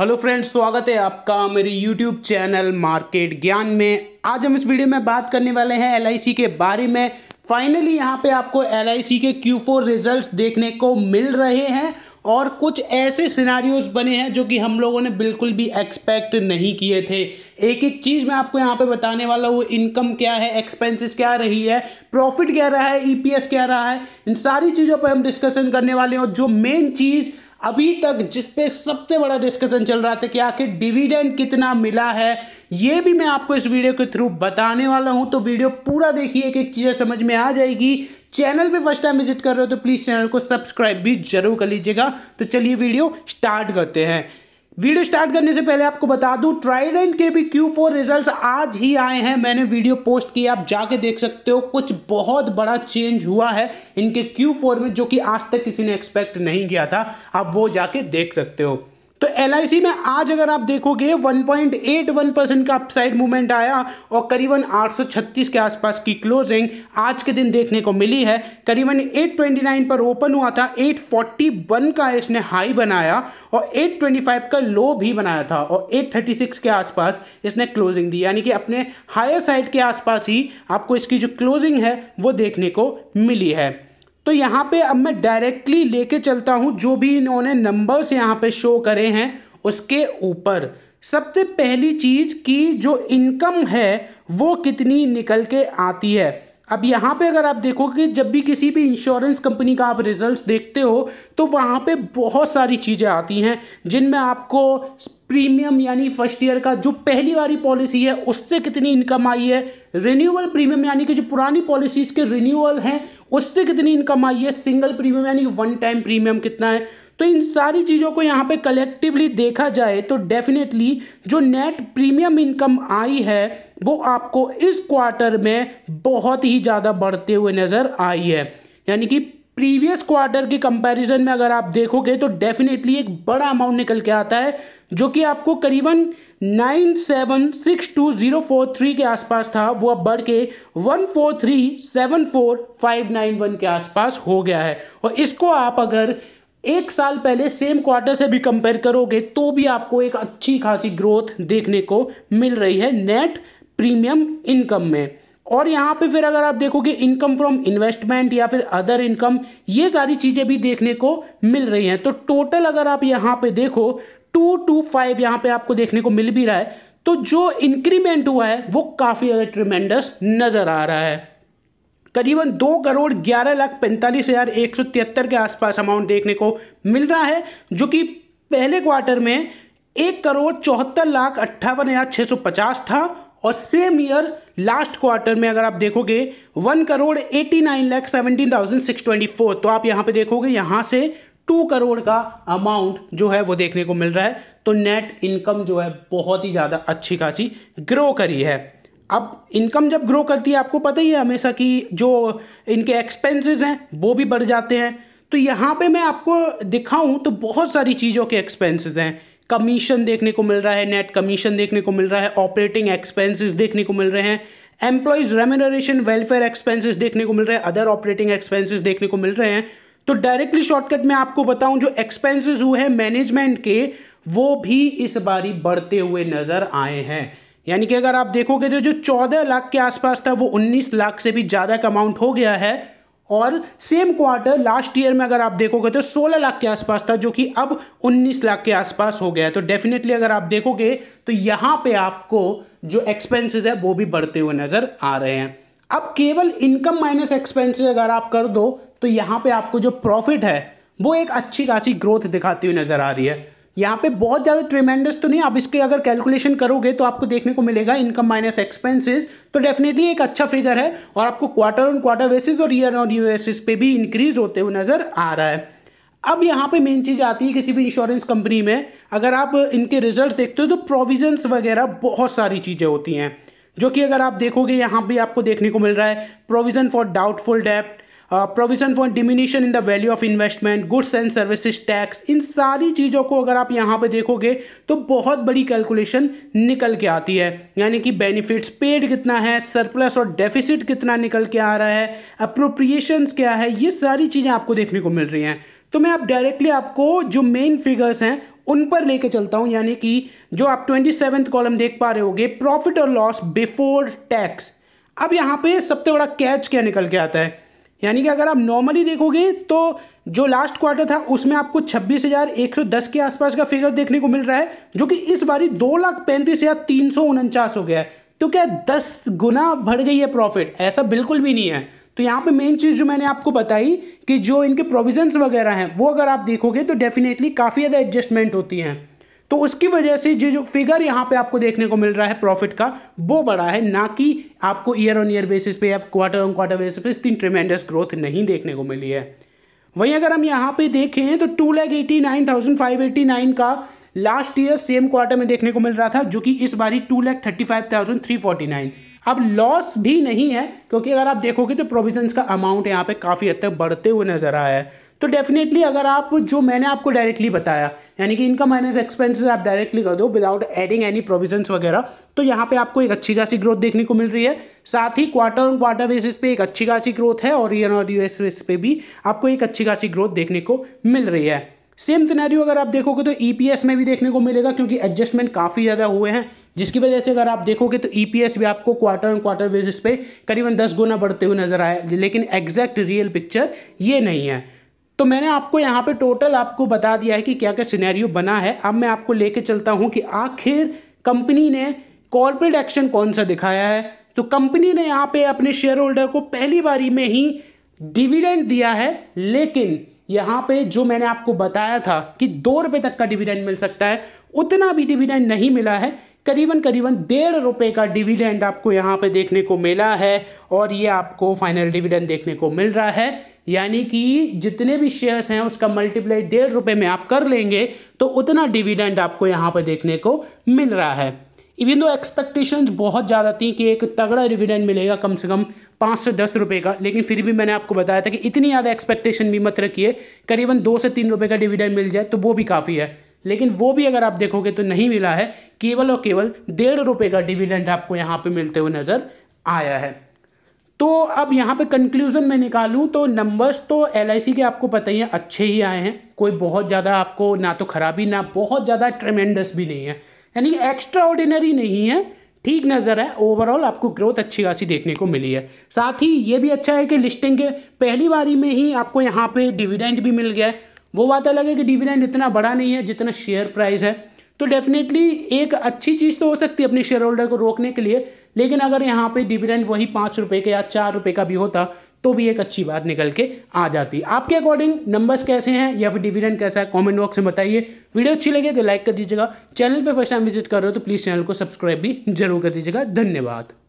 Hello friends, स्वागत है आपका मेरे यूट्यूब चैनल मार्केट ज्ञान में। आज हम इस वीडियो में बात करने वाले हैं LIC के बारे में। फाइनली यहां पे आपको LIC के Q4 रिजल्ट्स देखने को मिल रहे हैं और कुछ ऐसे सिनेरियोज बने हैं जो कि हम लोगों ने बिल्कुल भी एक्सपेक्ट नहीं किए थे। एक एक चीज़ मैं आपको यहाँ पे बताने वाला हूँ। इनकम क्या है, एक्सपेंसेस क्या रही है, प्रॉफिट क्या रहा है, EPS क्या रहा है, इन सारी चीज़ों पर हम डिस्कशन करने वाले हैं। और जो मेन चीज़ अभी तक जिस पे सबसे बड़ा डिस्कशन चल रहा था कि आखिर डिविडेंड कितना मिला है, ये भी मैं आपको इस वीडियो के थ्रू बताने वाला हूं। तो वीडियो पूरा देखिए, एक एक चीज़ें समझ में आ जाएगी। चैनल पे फर्स्ट टाइम विजिट कर रहे हो तो प्लीज़ चैनल को सब्सक्राइब भी जरूर कर लीजिएगा। तो चलिए वीडियो स्टार्ट करते हैं। वीडियो स्टार्ट करने से पहले आपको बता दूं, ट्राइडेंट के भी Q4 रिजल्ट्स आज ही आए हैं। मैंने वीडियो पोस्ट किया, आप जाके देख सकते हो। कुछ बहुत बड़ा चेंज हुआ है इनके Q4 में जो कि आज तक किसी ने एक्सपेक्ट नहीं किया था। आप वो जाके देख सकते हो। तो LIC में आज अगर आप देखोगे 1.81% का अपसाइड मूवमेंट आया और करीबन 836 के आसपास की क्लोजिंग आज के दिन देखने को मिली है। करीबन 829 पर ओपन हुआ था, 841 का इसने हाई बनाया और 825 का लो भी बनाया था और 836 के आसपास इसने क्लोजिंग दी, यानी कि अपने हायर साइड के आसपास ही आपको इसकी जो क्लोजिंग है वो देखने को मिली है। तो यहाँ पे अब मैं डायरेक्टली लेके चलता हूँ जो भी इन्होंने नंबर्स यहाँ पे शो करे हैं उसके ऊपर। सबसे पहली चीज़ कि जो इनकम है वो कितनी निकल के आती है। अब यहाँ पे अगर आप देखो कि जब भी किसी भी इंश्योरेंस कंपनी का आप रिजल्ट्स देखते हो तो वहाँ पे बहुत सारी चीज़ें आती हैं जिनमें आपको प्रीमियम यानी फर्स्ट ईयर का जो पहली वाली पॉलिसी है उससे कितनी इनकम आई है, रिन्यूअल प्रीमियम यानी कि जो पुरानी पॉलिसीज़ के रिन्यूअल हैं उससे कितनी इनकम आई है, सिंगल प्रीमियम यानी वन टाइम प्रीमियम कितना है। तो इन सारी चीज़ों को यहाँ पे कलेक्टिवली देखा जाए तो डेफिनेटली जो नेट प्रीमियम इनकम आई है वो आपको इस क्वार्टर में बहुत ही ज़्यादा बढ़ते हुए नज़र आई है। यानी कि प्रीवियस क्वार्टर के कंपैरिजन में अगर आप देखोगे तो डेफिनेटली एक बड़ा अमाउंट निकल के आता है जो कि आपको करीबन 9762043 के आसपास था, वो अब बढ़ के 1437459 के आसपास हो गया है। और इसको आप अगर एक साल पहले सेम क्वार्टर से भी कंपेयर करोगे तो भी आपको एक अच्छी खासी ग्रोथ देखने को मिल रही है नेट प्रीमियम इनकम में। और यहाँ पे फिर अगर आप देखोगे इनकम फ्रॉम इन्वेस्टमेंट या फिर अदर इनकम, ये सारी चीज़ें भी देखने को मिल रही हैं। तो टोटल अगर आप यहाँ पे देखो 225 यहाँ पे आपको देखने को मिल भी रहा है। तो जो इंक्रीमेंट हुआ है वो काफ़ी ज़्यादा ट्रिमेंडस नज़र आ रहा है। करीबन 2,11,45,173 के आसपास अमाउंट देखने को मिल रहा है जो कि पहले क्वार्टर में 1,74,58,650 था और सेम ईयर लास्ट क्वार्टर में अगर आप देखोगे 1,89,17,624। तो आप यहाँ पे देखोगे यहाँ से 2 करोड़ का अमाउंट जो है वो देखने को मिल रहा है। तो नेट इनकम जो है बहुत ही ज़्यादा अच्छी खासी ग्रो करी है। अब इनकम जब ग्रो करती है आपको पता ही है हमेशा कि जो इनके एक्सपेंसेस हैं वो भी बढ़ जाते हैं। तो यहाँ पे मैं आपको दिखाऊं तो बहुत सारी चीज़ों के एक्सपेंसेस हैं। कमीशन देखने को मिल रहा है, नेट कमीशन देखने को मिल रहा है, ऑपरेटिंग एक्सपेंसेस देखने को मिल रहे हैं, एम्प्लॉइज रेम्यूनरेशन वेलफेयर एक्सपेंसेस देखने को मिल रहे हैं, अदर ऑपरेटिंग एक्सपेंसेस देखने को मिल रहे हैं। तो डायरेक्टली शॉर्टकट में आपको बताऊं जो एक्सपेंसेस हुए हैं मैनेजमेंट के वो भी इस बारी बढ़ते हुए नज़र आए हैं। यानी कि अगर आप देखोगे तो जो 14 लाख के आसपास था वो 19 लाख से भी ज़्यादा का अमाउंट हो गया है। और सेम क्वार्टर लास्ट ईयर में अगर आप देखोगे तो 16 लाख के आसपास था जो कि अब 19 लाख के आसपास हो गया है। तो डेफिनेटली अगर आप देखोगे तो यहाँ पे आपको जो एक्सपेंसेस है वो भी बढ़ते हुए नज़र आ रहे हैं। अब केवल इनकम माइनस एक्सपेंसेस अगर आप कर दो तो यहाँ पे आपको जो प्रॉफिट है वो एक अच्छी खासी ग्रोथ दिखाती हुई नज़र आ रही है। यहाँ पे बहुत ज़्यादा ट्रिमेंडस तो नहीं, आप इसके अगर कैलकुलेशन करोगे तो आपको देखने को मिलेगा इनकम माइनस एक्सपेंसेस। तो डेफिनेटली एक अच्छा फिगर है और आपको क्वार्टर ऑन क्वार्टर बेसिस और ईयर ऑन ईयर बेसिस पे भी इंक्रीज होते हुए नज़र आ रहा है। अब यहाँ पे मेन चीज़ आती है किसी भी इंश्योरेंस कंपनी में अगर आप इनके रिजल्ट देखते हो तो प्रोविजन्स वगैरह बहुत सारी चीज़ें होती हैं जो कि अगर आप देखोगे यहाँ भी आपको देखने को मिल रहा है। प्रोविज़न फॉर डाउटफुल डेप्ट, provision for diminution in the value of investment, goods and services tax, इन सारी चीज़ों को अगर आप यहाँ पे देखोगे तो बहुत बड़ी कैलकुलेशन निकल के आती है। यानी कि बेनिफिट्स पेड कितना है, सरप्लस और डेफिसिट कितना निकल के आ रहा है, अप्रोप्रिएशंस क्या है, ये सारी चीज़ें आपको देखने को मिल रही हैं। तो मैं अब डायरेक्टली आपको जो मेन फिगर्स हैं उन पर लेके चलता हूं, यानी कि जो आप 27th कॉलम देख पा रहे होगे, प्रॉफिट और लॉस बिफोर टैक्स। अब यहाँ पे सबसे बड़ा कैच क्या निकल के आता है, यानी कि अगर आप नॉर्मली देखोगे तो जो लास्ट क्वार्टर था उसमें आपको 26,110 के आसपास का फिगर देखने को मिल रहा है, जो कि इस बारी 2,35,349 हो गया है। तो क्या 10 गुना बढ़ गई है प्रॉफिट? ऐसा बिल्कुल भी नहीं है। तो यहाँ पे मेन चीज़ जो मैंने आपको बताई कि जो इनके प्रोविजंस वगैरह हैं वो अगर आप देखोगे तो डेफिनेटली काफ़ी ज़्यादा एडजस्टमेंट होती हैं, तो उसकी वजह से जो फिगर यहाँ पे आपको देखने को मिल रहा है प्रॉफिट का वो बड़ा है, ना कि आपको ईयर ऑन ईयर बेसिस पे या क्वार्टर ऑन क्वार्टर बेसिस पे इतनी ट्रिमेंडस ग्रोथ नहीं देखने को मिली है। वहीं अगर हम यहाँ पे देखें तो 2,89,589 का लास्ट ईयर सेम क्वार्टर में देखने को मिल रहा था, जो कि इस बारी 2,35,349। अब लॉस भी नहीं है, क्योंकि अगर आप देखोगे तो प्रोविजंस का अमाउंट यहाँ पे काफ़ी हद तक बढ़ते हुए नजर आया है। तो डेफिनेटली अगर आप जो मैंने आपको डायरेक्टली बताया, यानी कि इनकम माइनस एक्सपेंसेस आप डायरेक्टली कर दो विदाउट एडिंग एनी प्रोविजंस वगैरह, तो यहाँ पे आपको एक अच्छी खासी ग्रोथ देखने को मिल रही है। साथ ही क्वार्टर ऑन क्वार्टर बेसिस पे एक अच्छी खासी ग्रोथ है और ईयर ऑन ईयर बेसिस पे भी आपको एक अच्छी खासी ग्रोथ देखने को मिल रही है। सेम सिनेरियो अगर आप देखोगे तो ईपीएस में भी देखने को मिलेगा, क्योंकि एडजस्टमेंट काफ़ी ज़्यादा हुए हैं, जिसकी वजह से अगर आप देखोगे तो ईपीएस भी आपको क्वार्टर ऑन क्वार्टर बेसिस पे करीबन 10 गुना बढ़ते हुए नजर आए, लेकिन एग्जैक्ट रियल पिक्चर ये नहीं है। तो मैंने आपको यहाँ पे टोटल आपको बता दिया है कि क्या क्या सिनेरियो बना है। अब मैं आपको लेके चलता हूँ कि आखिर कंपनी ने कॉर्पोरेट एक्शन कौन सा दिखाया है। तो कंपनी ने यहाँ पे अपने शेयर होल्डर को पहली बारी में ही डिविडेंड दिया है, लेकिन यहाँ पे जो मैंने आपको बताया था कि 2 रुपये तक का डिविडेंड मिल सकता है, उतना भी डिविडेंड नहीं मिला है। करीबन 1.5 रुपये का डिविडेंड आपको यहाँ पे देखने को मिला है और ये आपको फाइनल डिविडेंड देखने को मिल रहा है, यानी कि जितने भी शेयर्स हैं उसका मल्टीप्लाई 1.5 रुपये में आप कर लेंगे तो उतना डिविडेंड आपको यहाँ पर देखने को मिल रहा है। इवन दो एक्सपेक्टेशंस बहुत ज़्यादा थी कि एक तगड़ा डिविडेंड मिलेगा कम से कम 5 से 10 रुपये का, लेकिन फिर भी मैंने आपको बताया था कि इतनी ज़्यादा एक्सपेक्टेशन भी मत रखिए, करीबन 2 से 3 रुपये का डिविडेंड मिल जाए तो वो भी काफ़ी है। लेकिन वो भी अगर आप देखोगे तो नहीं मिला है, केवल और केवल 1.5 रुपये का डिविडेंड आपको यहाँ पर मिलते हुए नज़र आया है। तो अब यहाँ पे कंक्लूजन में निकालूँ तो नंबर्स तो LIC के आपको पता ही है अच्छे ही आए हैं, कोई बहुत ज़्यादा आपको ना तो खराबी ना बहुत ज़्यादा ट्रेमेंडस भी नहीं है, यानी कि एक्स्ट्रा ऑर्डिनरी नहीं है, ठीक नज़र है। ओवरऑल आपको ग्रोथ अच्छी खासी देखने को मिली है। साथ ही ये भी अच्छा है कि लिस्टिंग के पहली बारी में ही आपको यहाँ पर डिविडेंड भी मिल गया है। वो बात अलग है कि डिविडेंड इतना बड़ा नहीं है जितना शेयर प्राइस है, तो डेफिनेटली एक अच्छी चीज़ तो हो सकती है अपने शेयर होल्डर को रोकने के लिए, लेकिन अगर यहाँ पे डिविडेंड वही 5 रुपये के या 4 रुपये का भी होता तो भी एक अच्छी बात निकल के आ जाती। आपके अकॉर्डिंग नंबर्स कैसे हैं या फिर डिविडेंड कैसा है, कमेंट बॉक्स में बताइए। वीडियो अच्छी लगे तो लाइक कर दीजिएगा, चैनल पे फर्स्ट टाइम विजिट कर रहे हो तो प्लीज़ चैनल को सब्सक्राइब भी जरूर कर दीजिएगा। धन्यवाद।